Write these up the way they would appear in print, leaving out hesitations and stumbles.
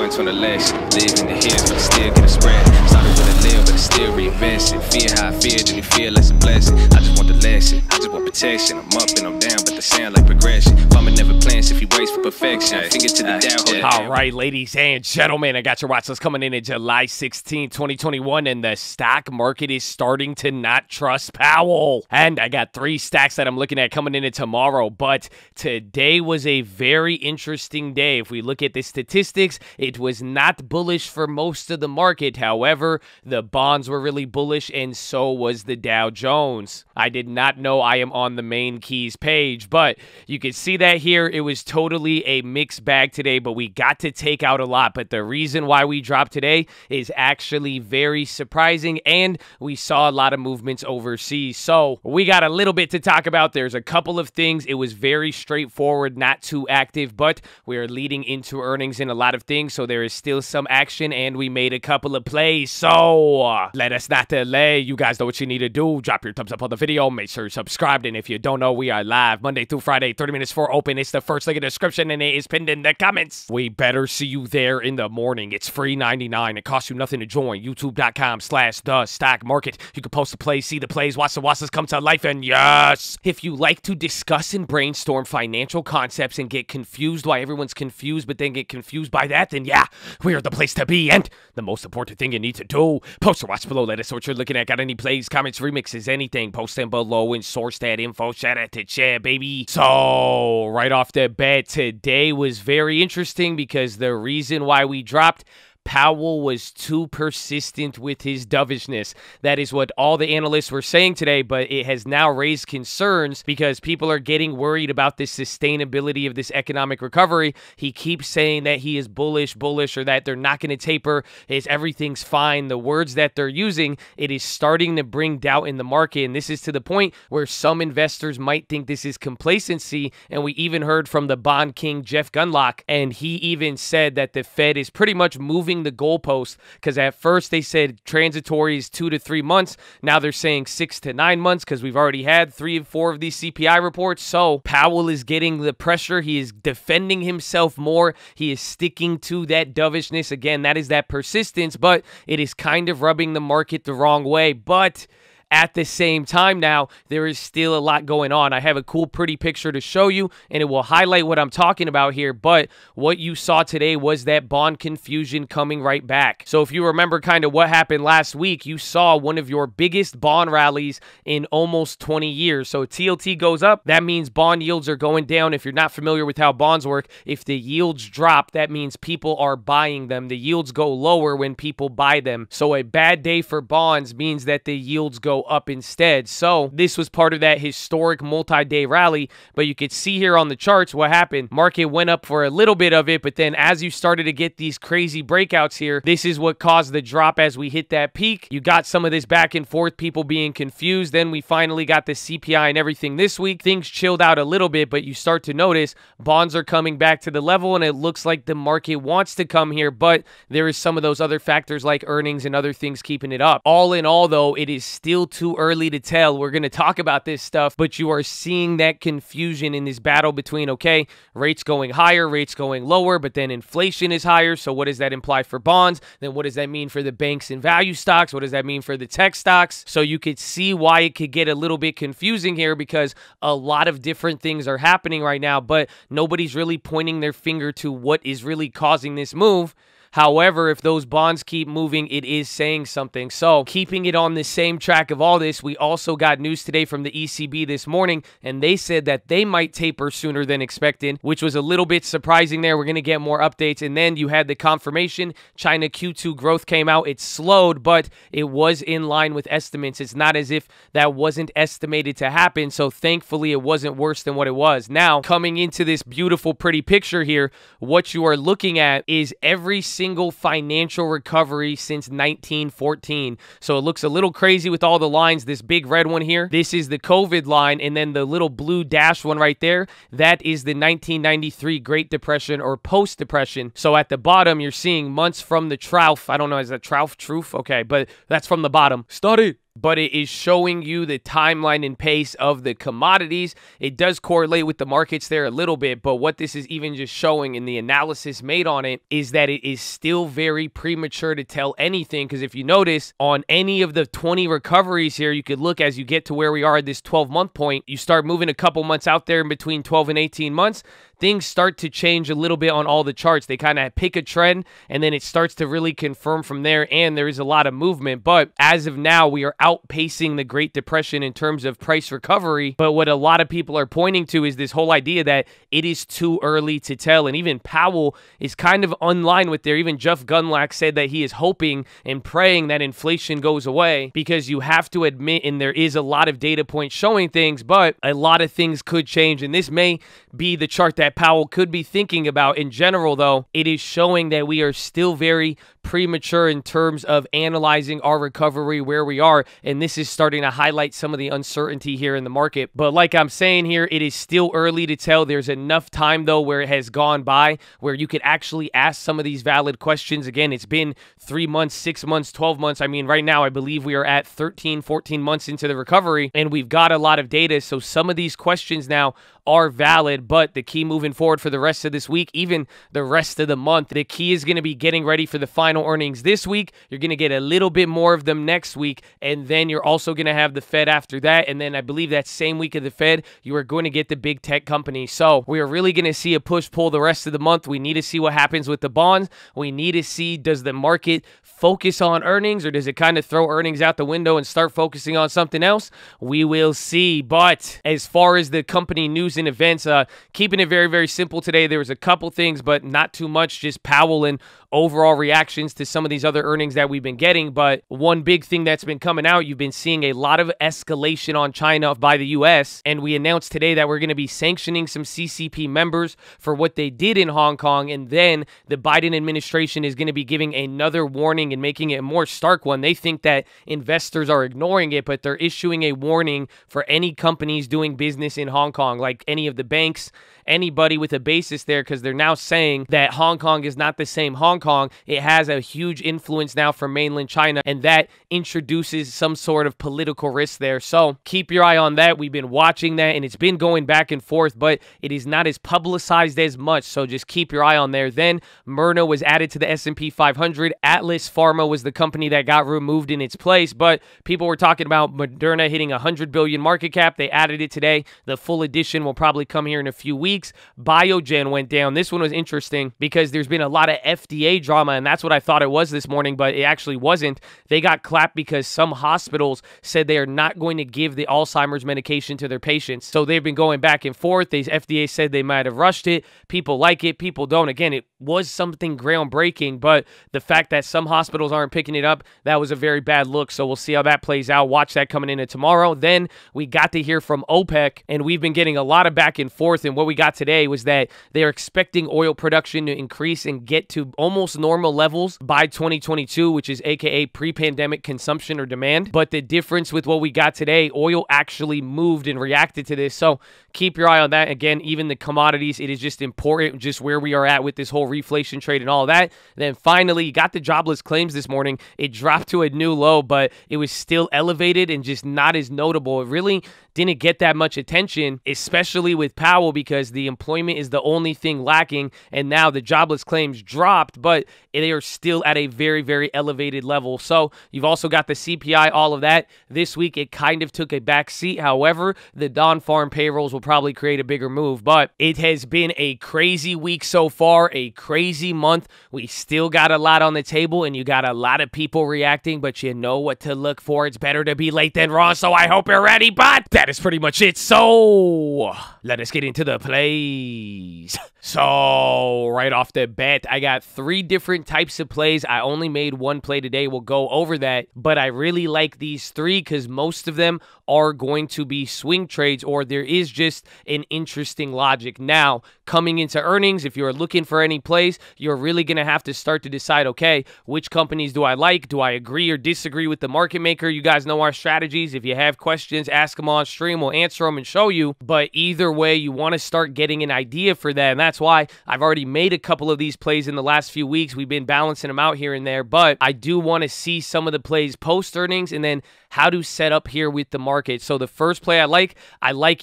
points on the list. Live in the here, but still get a spread. Started with a live, but I still reinvest it. Fear how I feared, and you feel less a blessing. I just want the lesson, I just want protection. I'm up and I'm down, but they sound like progression. Farmer never plans if he waits for perfection. Finger to the down. Yeah. All right, ladies and gentlemen, I got your watch list coming in at July 16, 2021, and the stock market is starting to not trust Powell. And I got three stocks that I'm looking at coming in tomorrow, but today was a very interesting day. If we look at the statistics, it was not bullish for most of the market. However, the bonds were really bullish, and so was the Dow Jones. I did not know I am on the main keys page, but you can see that here. It was totally a mixed bag today, but we got to take out a lot. But the reason why we dropped today is actually very surprising, and we saw a lot of movements overseas. So we got a little bit to talk about. There's a couple of things. It was very straightforward, not too active, but we are leading into earnings in a lot of things, so there is still some action, and we made a couple of plays. So let us not delay. You guys know what you need to do. Drop your thumbs up on the video, make sure you're subscribed, and if you don't know, we are live Monday through Friday, 30 minutes for open. It's the first link in the description, and it is pinned in the comments. We better see you there in the morning. It's free 99. It costs you nothing to join. YouTube.com/thestockmarket. You can post the plays, see the plays, watch the watches come to life, and yes! If you like to discuss and brainstorm financial concepts and get confused why everyone's confused but then get confused by that, then yeah, we are the place to be. And the most important thing you need to do, post or watch below, let us know what you're looking at. Got any plays, comments, remixes, anything, post them below and source that info. Shout out to Chad, baby. So right off the bat, today was very interesting because the reason why we dropped, Powell was too persistent with his dovishness. That is what all the analysts were saying today, but it has now raised concerns because people are getting worried about the sustainability of this economic recovery. He keeps saying that he is bullish, or that they're not going to taper, is everything's fine. The words that they're using, it is starting to bring doubt in the market, and this is to the point where some investors might think this is complacency, and we even heard from the bond king, Jeff Gundlach, and he even said that the Fed is pretty much moving the goalpost, because at first they said transitory is 2 to 3 months. Now they're saying 6 to 9 months because we've already had 3 and 4 of these CPI reports. So Powell is getting the pressure. He is defending himself more. He is sticking to that dovishness. Again, that is that persistence, but it is kind of rubbing the market the wrong way. But at the same time now, there is still a lot going on. I have a cool, pretty picture to show you, and it will highlight what I'm talking about here, but what you saw today was that bond confusion coming right back. So if you remember kind of what happened last week, you saw one of your biggest bond rallies in almost 20 years. So TLT goes up, that means bond yields are going down. If you're not familiar with how bonds work, if the yields drop, that means people are buying them. The yields go lower when people buy them. So a bad day for bonds means that the yields go up instead. So this was part of that historic multi-day rally, but you could see here on the charts what happened. Market went up for a little bit of it, but then as you started to get these crazy breakouts here, this is what caused the drop as we hit that peak. You got some of this back and forth, people being confused. Then we finally got the CPI and everything this week. Things chilled out a little bit, but you start to notice bonds are coming back to the level, and it looks like the market wants to come here, but there is some of those other factors like earnings and other things keeping it up. All in all though, it is still too early to tell. We're going to talk about this stuff, but you are seeing that confusion in this battle between, okay, rates going higher, rates going lower, but then inflation is higher. So what does that imply for bonds? Then what does that mean for the banks and value stocks? What does that mean for the tech stocks? So you could see why it could get a little bit confusing here, because a lot of different things are happening right now, but nobody's really pointing their finger to what is really causing this move. However, if those bonds keep moving, it is saying something. So keeping it on the same track of all this, we also got news today from the ECB this morning, and they said that they might taper sooner than expected, which was a little bit surprising there. We're going to get more updates. And then you had the confirmation. China Q2 growth came out. It slowed, but it was in line with estimates. It's not as if that wasn't estimated to happen. So thankfully, it wasn't worse than what it was. Now, coming into this beautiful, pretty picture here, what you are looking at is every single financial recovery since 1914. So it looks a little crazy with all the lines. This big red one here, this is the COVID line, and then the little blue dash one right there, that is the 1993 Great Depression or post-depression. So at the bottom, you're seeing months from the trough. I don't know, is that trough? Okay, but that's from the bottom. Study but it is showing you the timeline and pace of the commodities. It does correlate with the markets there a little bit, but what this is even just showing in the analysis made on it is that it is still very premature to tell anything, because if you notice on any of the 20 recoveries here, you could look as you get to where we are at this 12-month point, you start moving a couple months out there in between 12 and 18 months, things start to change a little bit on all the charts. They kind of pick a trend, and then it starts to really confirm from there, and there is a lot of movement. But as of now, we are outpacing the Great Depression in terms of price recovery. But what a lot of people are pointing to is this whole idea that it is too early to tell. And even Powell is kind of online with there. Even Jeff Gundlach said that he is hoping and praying that inflation goes away, because you have to admit, and there is a lot of data points showing things, but a lot of things could change. And this may be the chart that Powell could be thinking about. In general, though, it is showing that we are still very premature in terms of analyzing our recovery where we are, and this is starting to highlight some of the uncertainty here in the market. But like I'm saying here, it is still early to tell. There's enough time, though, where it has gone by where you could actually ask some of these valid questions. Again, it's been 3 months, 6 months, 12 months. I mean, right now, I believe we are at 13, 14 months into the recovery, and we've got a lot of data, so some of these questions now are valid. But the key moving forward for the rest of this week, even the rest of the month, the key is going to be getting ready for the final earnings this week. You're going to get a little bit more of them next week, and then you're also going to have the Fed after that, and then I believe that same week of the Fed, you are going to get the big tech company. So we are really going to see a push-pull the rest of the month. We need to see what happens with the bonds. We need to see, does the market focus on earnings, or does it kind of throw earnings out the window and start focusing on something else? We will see. But as far as the company news and events, keeping it very, very simple today. There was a couple things, but not too much, just Powell and overall reactions to some of these other earnings that we've been getting. But one big thing that's been coming out, you've been seeing a lot of escalation on China by the U.S., and we announced today that we're going to be sanctioning some CCP members for what they did in Hong Kong, and then the Biden administration is going to be giving another warning and making it a more stark one. They think that investors are ignoring it, but they're issuing a warning for any companies doing business in Hong Kong, like any of the banks, anybody with a basis there, because they're now saying that Hong Kong is not the same Hong Kong. It has a huge influence now from mainland China, and that introduces some sort of political risk there. So keep your eye on that. We've been watching that, and it's been going back and forth, but it is not as publicized as much, so just keep your eye on there. Then Moderna was added to the S&P 500. Atlas Pharma was the company that got removed in its place, but people were talking about Moderna hitting $100 billion market cap. They added it today. The full edition will probably come here in a few weeks. BioGen went down. This one was interesting because there's been a lot of FDA drama, and that's what I thought it was this morning, but it actually wasn't. They got clapped because some hospitals said they are not going to give the Alzheimer's medication to their patients. So they've been going back and forth. The FDA said they might have rushed it. People like it, people don't. Again, it was something groundbreaking, but the fact that some hospitals aren't picking it up, that was a very bad look. So we'll see how that plays out. Watch that coming into tomorrow. Then we got to hear from OPEC, and we've been getting a lot of back and forth, and what we got today was that they are expecting oil production to increase and get to almost normal levels by 2022, which is aka pre-pandemic consumption or demand. But the difference with what we got today, oil actually moved and reacted to this, so keep your eye on that. Again, even the commodities, it is just important just where we are at with this whole reflation trade and all that. Then finally, you got the jobless claims this morning. It dropped to a new low, but it was still elevated and just not as notable. It really didn't get that much attention, especially with Powell, because the employment is the only thing lacking, and now the jobless claims dropped, but they are still at a very, very elevated level. So you've also got the CPI, all of that. This week, it kind of took a back seat. However, the non-farm payrolls will probably create a bigger move, but it has been a crazy week so far, a crazy month. We still got a lot on the table, and you got a lot of people reacting, but you know what to look for. It's better to be late than wrong, so I hope you're ready, but that is pretty much it. So let us get into the plays. So right off the bat, I got 3 different types of plays. I only made 1 play today. We'll go over that, but I really like these 3 because most of them are going to be swing trades, or there is just an interesting logic. Now, coming into earnings, if you're looking for any plays, you're really going to have to start to decide, okay, which companies do I like? Do I agree or disagree with the market maker? You guys know our strategies. If you have questions, ask them on stream. We'll answer them and show you. But either way, you want to start getting an idea for that. And that's why I've already made a couple of these plays in the last few weeks. We've been balancing them out here and there, but I do want to see some of the plays post earnings and then how to set up here with the market. So the first play I like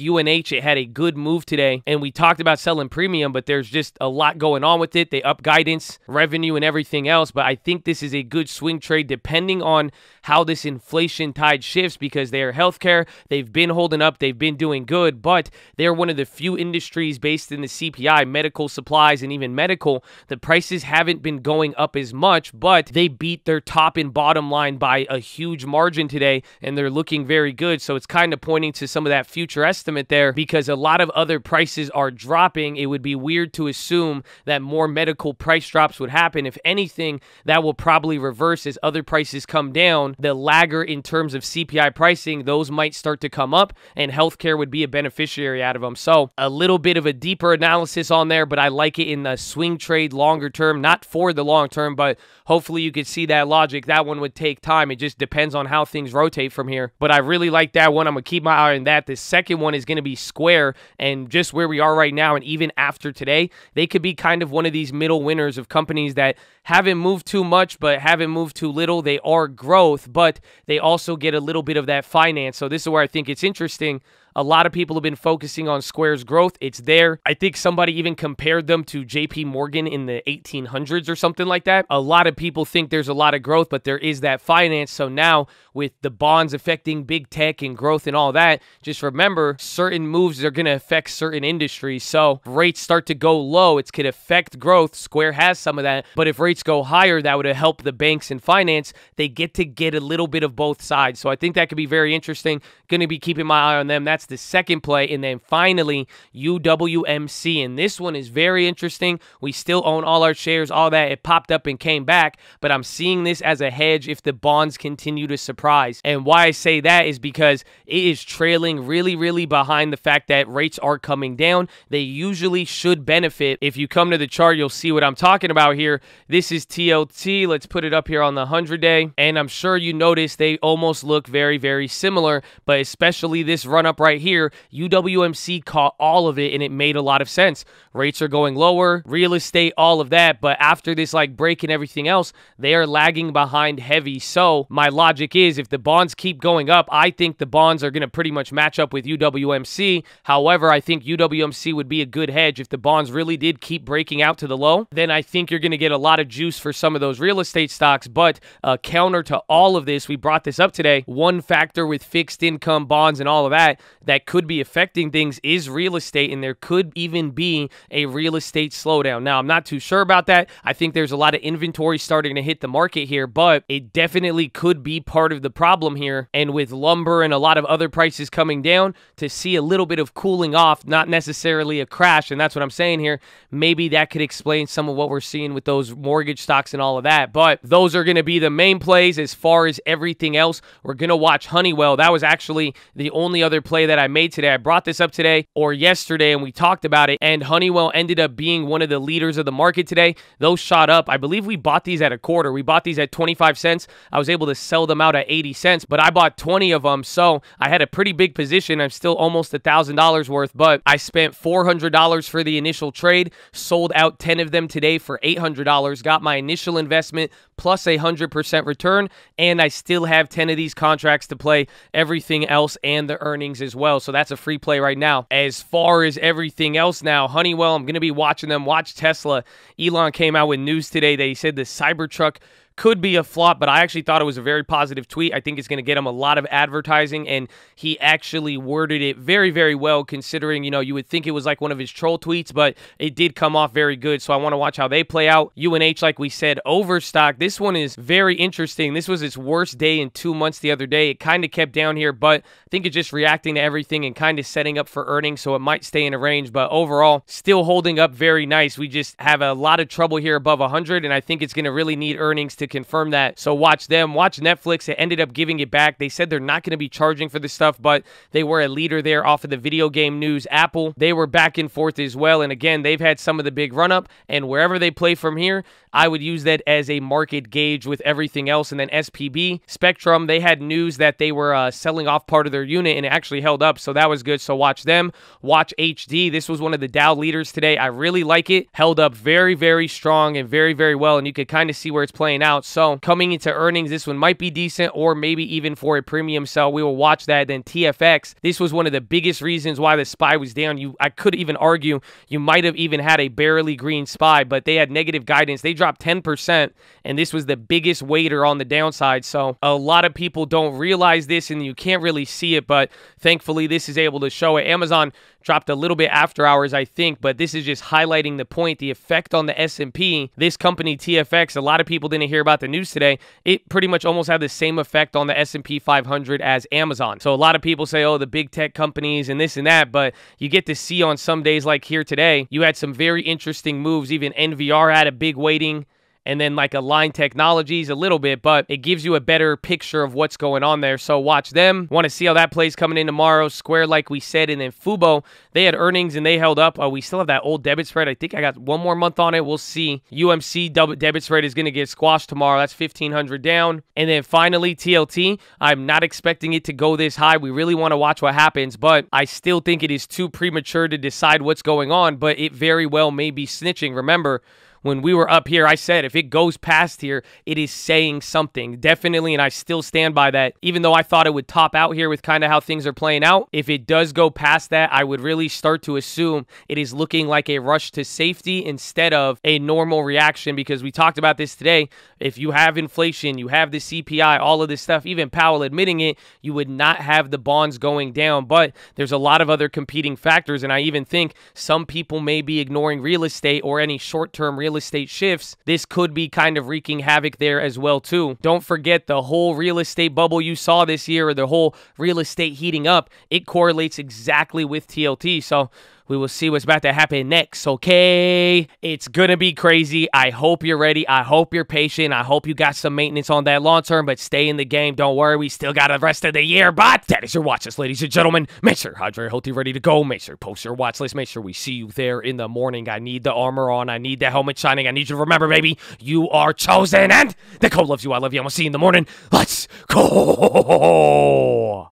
UNH. It had a good move today, and we talked about selling premium, but there's just a lot going on with it. They up guidance, revenue, and everything else, but I think this is a good swing trade depending on how this inflation tide shifts, because they are healthcare. They've been holding up. They've been doing good, but they're one of the few industries based in the CPI, medical supplies, and even medical. The prices haven't been going up as much, but they beat their top and bottom line by a huge margin today, and they're looking very good. So it's kind of pointing to some of that future estimate there, because a lot of other prices are dropping. It would be weird to assume that more medical price drops would happen. If anything, that will probably reverse as other prices come down. The lagger in terms of CPI pricing, those might start to come up, and healthcare would be a beneficiary out of them. So a little bit of a deeper analysis on there, but I like it in the swing trade longer term, not for the long term, but hopefully you could see that logic. That one would take time. It just depends on how things rotate from here. But I really like that one. I'm going to keep my eye on that. The second one is going to be Square, and just where we are right now, and even after today, they could be kind of one of these middle winners of companies that haven't moved too much, but haven't moved too little. They are growth, but they also get a little bit of that finance. So this is where I think it's interesting. A lot of people have been focusing on Square's growth. It's there. I think somebody even compared them to JP Morgan in the 1800s or something like that. A lot of people think there's a lot of growth, but there is that finance. So now with the bonds affecting big tech and growth and all that, just remember certain moves are going to affect certain industries. So rates start to go low, it could affect growth. Square has some of that. But if rates go higher, that would help the banks and finance. They get to get a little bit of both sides. So I think that could be very interesting. Going to be keeping my eye on them. That's the second play. And then finally, UWMC. And this one is very interesting. We still own all our shares, all that. It popped up and came back, but I'm seeing this as a hedge if the bonds continue to surprise. And why I say that is because it is trailing really, really behind the fact that rates are coming down. They usually should benefit. If you come to the chart, you'll see what I'm talking about here. This is TLT. Let's put it up here on the 100-day. And I'm sure you notice they almost look very, very similar, but especially this run-up right here, UWMC caught all of it, and it made a lot of sense. Rates are going lower, real estate, all of that, but after this like break and everything else, they are lagging behind heavy. So my logic is if the bonds keep going up, I think the bonds are going to pretty much match up with UWMC. However, I think UWMC would be a good hedge. If the bonds really did keep breaking out to the low, then I think you're going to get a lot of juice for some of those real estate stocks. But counter to all of this, we brought this up today, one factor with fixed income, bonds, and all of that could be affecting things is real estate, and there could even be a real estate slowdown. Now, I'm not too sure about that. I think there's a lot of inventory starting to hit the market here, but it definitely could be part of the problem here. And with lumber and a lot of other prices coming down, to see a little bit of cooling off, not necessarily a crash, and that's what I'm saying here, maybe that could explain some of what we're seeing with those mortgage stocks and all of that. But those are going to be the main plays. As far as everything else, we're going to watch Honeywell. That was actually the only other play that I made today. I brought this up today or yesterday, and we talked about it, and Honeywell ended up being one of the leaders of the market today. Those shot up. I believe we bought these at a quarter. We bought these at 25 cents. I was able to sell them out at 80 cents, but I bought 20 of them, so I had a pretty big position. I'm still almost $1,000 worth, but I spent $400 for the initial trade, sold out 10 of them today for $800, got my initial investment plus 100% return, and I still have 10 of these contracts to play, everything else and the earnings as well. So that's a free play right now. As far as everything else now, Honeywell, I'm going to be watching them. Watch Tesla. Elon came out with news today. They said the Cybertruck could be a flop, but I actually thought it was a very positive tweet. I think it's going to get him a lot of advertising, and he actually worded it very, very well considering, you know, you would think it was like one of his troll tweets, but it did come off very good, so I want to watch how they play out. UNH, like we said, Overstocked. This one is very interesting. This was its worst day in 2 months the other day. It kind of kept down here, but I think it's just reacting to everything and kind of setting up for earnings, so it might stay in a range, but overall, still holding up very nice. We just have a lot of trouble here above 100, and I think it's going to really need earnings to to confirm that. So watch them. Watch Netflix. It ended up giving it back. They said they're not going to be charging for this stuff, but they were a leader there off of the video game news. Apple, they were back and forth as well. And again, they've had some of the big run-up. And wherever they play from here, I would use that as a market gauge with everything else. And then SPB Spectrum, they had news that they were selling off part of their unit, and it actually held up. So that was good. So watch them. Watch HD. This was one of the Dow leaders today. I really like it. Held up very, very strong and very, very well. And you could kind of see where it's playing out. So coming into earnings, this one might be decent, or maybe even for a premium sell. We will watch that. Then TFX. This was one of the biggest reasons why the SPY was down. I could even argue you might have even had a barely green SPY, but they had negative guidance. They dropped 10%, and this was the biggest weighter on the downside. So a lot of people don't realize this, and you can't really see it, but thankfully this is able to show it. Amazon dropped a little bit after hours, I think, but this is just highlighting the point, the effect on the S&P. This company, TFX, a lot of people didn't hear about the news today. It pretty much almost had the same effect on the S&P 500 as Amazon. So a lot of people say, oh, the big tech companies and this and that, but you get to see on some days like here today, you had some very interesting moves. Even NVR had a big weighting, and then like Align Technologies a little bit, but it gives you a better picture of what's going on there. So watch them. Want to see how that plays coming in tomorrow. Square, like we said, and then Fubo, they had earnings and they held up. We still have that old debit spread. I think I got one more month on it. We'll see. UMC debit spread is going to get squashed tomorrow. That's 1,500 down. And then finally, TLT. I'm not expecting it to go this high. We really want to watch what happens, but I still think it is too premature to decide what's going on, but it very well may be snitching. Remember, when we were up here, I said if it goes past here, it is saying something. Definitely, and I still stand by that. Even though I thought it would top out here with kind of how things are playing out, if it does go past that, I would really start to assume it is looking like a rush to safety instead of a normal reaction, because we talked about this today. If you have inflation, you have the CPI, all of this stuff, even Powell admitting it, you would not have the bonds going down. But there's a lot of other competing factors, and I even think some people may be ignoring real estate or any short-term real estate shifts. This could be kind of wreaking havoc there as well too. Don't forget the whole real estate bubble you saw this year, or the whole real estate heating up, it correlates exactly with TLT. So we will see what's about to happen next, okay? It's going to be crazy. I hope you're ready. I hope you're patient. I hope you got some maintenance on that long term, but stay in the game. Don't worry. We still got the rest of the year, but that is your watch list, ladies and gentlemen. Make sure you're very healthy, ready to go. Make sure post your watch list. Make sure we see you there in the morning. I need the armor on. I need the helmet shining. I need you to remember, baby, you are chosen, and the code loves you. I love you. I'm going to see you in the morning. Let's go.